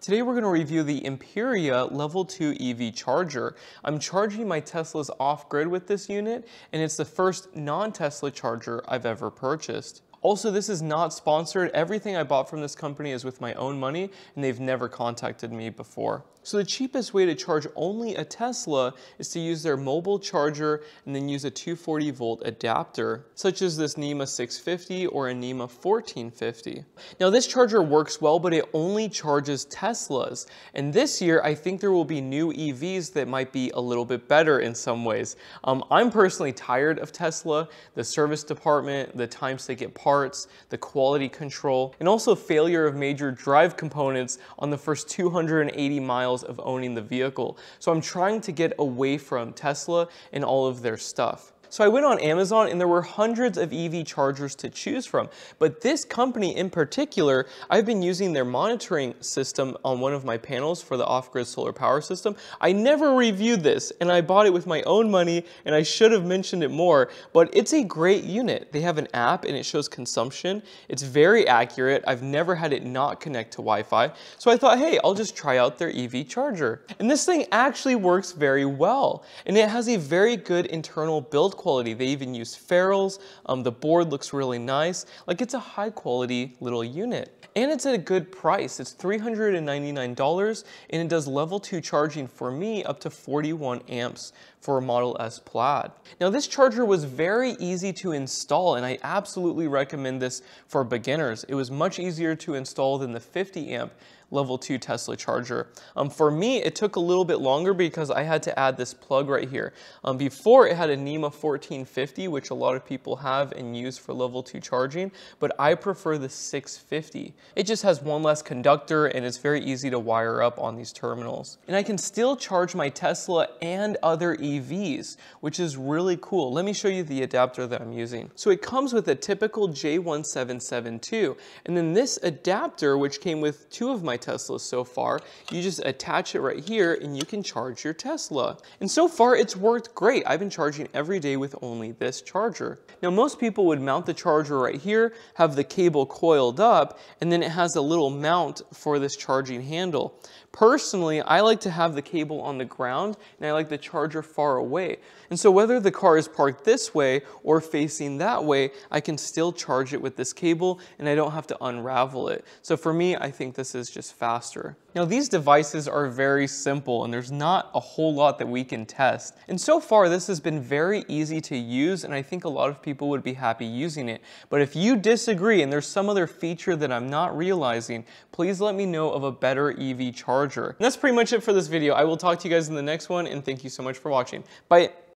Today we're going to review the Emporia Level 2 EV Charger. I'm charging my Teslas off-grid with this unit, and it's the first non-Tesla charger I've ever purchased. Also, this is not sponsored. Everything I bought from this company is with my own money, and they've never contacted me before. So the cheapest way to charge only a Tesla is to use their mobile charger and then use a 240 volt adapter, such as this NEMA 6-50 or a NEMA 14-50. Now this charger works well, but it only charges Teslas. And this year, I think there will be new EVs that might be a little bit better in some ways. I'm personally tired of Tesla, the service department, the times they get parts, the quality control, and also failure of major drive components on the first 280 miles of owning the vehicle. So I'm trying to get away from Tesla and all of their stuff. So I went on Amazon and there were hundreds of EV chargers to choose from, but this company in particular, I've been using their monitoring system on one of my panels for the off-grid solar power system. I never reviewed this and I bought it with my own money and I should have mentioned it more, but it's a great unit. They have an app and it shows consumption. It's very accurate. I've never had it not connect to Wi-Fi. So I thought, hey, I'll just try out their EV charger. And this thing actually works very well. And it has a very good internal build quality. They even use ferrules. The board looks really nice. Like, it's a high quality little unit. And it's at a good price. It's $399 and it does level 2 charging for me up to 41 amps for a Model S Plaid. Now this charger was very easy to install and I absolutely recommend this for beginners. It was much easier to install than the 50 amp level 2 Tesla charger. For me, it took a little bit longer because I had to add this plug right here. Before it had a NEMA 1450, which a lot of people have and use for level 2 charging, but I prefer the 650. It just has one less conductor and it's very easy to wire up on these terminals. And I can still charge my Tesla and other EVs, which is really cool. Let me show you the adapter that I'm using. So it comes with a typical J1772, and then this adapter, which came with two of my Teslas so far, you just attach it right here and you can charge your Tesla. And so far it's worked great. I've been charging every day with only this charger. Now most people would mount the charger right here, have the cable coiled up, and then it has a little mount for this charging handle. Personally, I like to have the cable on the ground and I like the charger far away. And so whether the car is parked this way or facing that way, I can still charge it with this cable and I don't have to unravel it. So for me, I think this is just faster. Now these devices are very simple and there's not a whole lot that we can test. And so far this has been very easy to use and I think a lot of people would be happy using it. But if you disagree and there's some other feature that I'm not realizing, please let me know of a better EV charger. And that's pretty much it for this video. I will talk to you guys in the next one and thank you so much for watching. Bye.